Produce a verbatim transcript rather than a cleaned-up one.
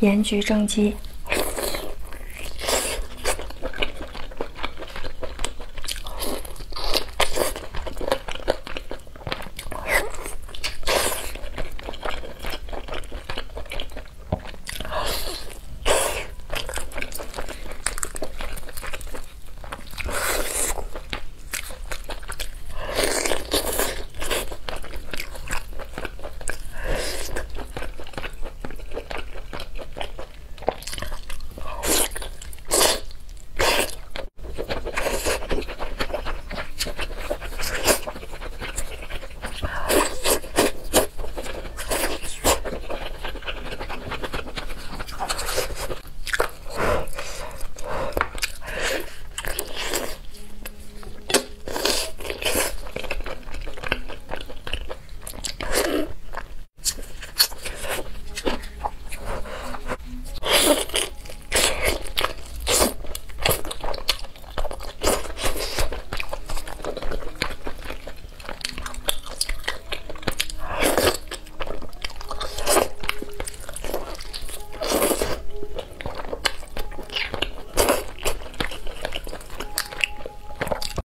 盐焗正畸。